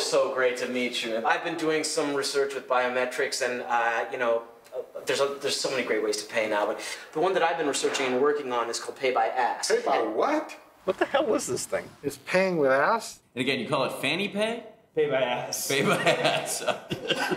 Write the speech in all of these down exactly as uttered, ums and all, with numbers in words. So great to meet you. I've been doing some research with biometrics, and uh, you know, there's a, there's so many great ways to pay now. But the one that I've been researching and working on is called Pay by Ass. Pay by and what? What the hell was this thing? It's paying with ass. And again, you call it Fanny Pay? Pay by ass. Pay by ass. A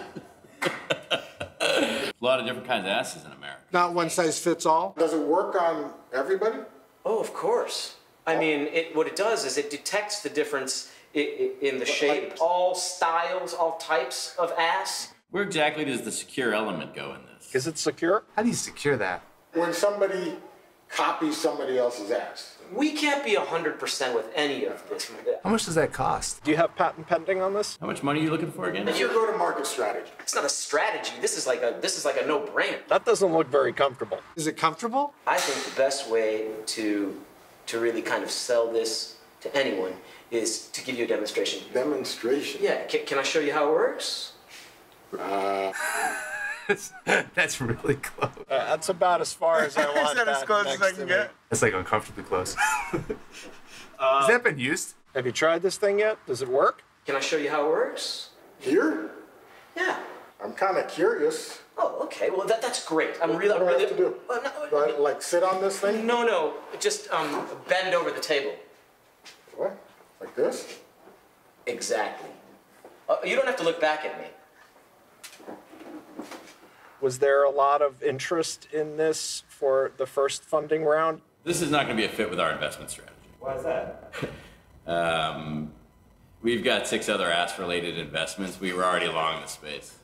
lot of different kinds of asses in America. Not one size fits all. Does it work on everybody? Oh, of course. I mean, it, what it does is it detects the difference in the shape, all styles, all types of ass. Where exactly does the secure element go in this? Is it secure? How do you secure that? When somebody copies somebody else's ass. We can't be one hundred percent with any of this. How much does that cost? Do you have patent pending on this? How much money are you looking for again? It's your go-to-market strategy. It's not a strategy. This is like a, this is like a no-brainer. That doesn't look very comfortable. Is it comfortable? I think the best way to, to really kind of sell this to anyone is to give you a demonstration. Demonstration? Yeah. Can, can I show you how it works? Uh... That's really close. Uh, that's about as far as I want. Is that as close as I can get? That's like uncomfortably close. uh, Has that been used? Have you tried this thing yet? Does it work? Can I show you how it works? Here? Yeah. I'm kind of curious. Oh, okay. Well, that that's great. I'm really, I'm really. What do I have to do? Do I, like, sit on this thing? No, no. Just um, bend over the table. What? Like this? Exactly. Uh, you don't have to look back at me. Was there a lot of interest in this for the first funding round? This is not going to be a fit with our investment strategy. Why is that? um, we've got six other ass-related investments. We were already long in the space.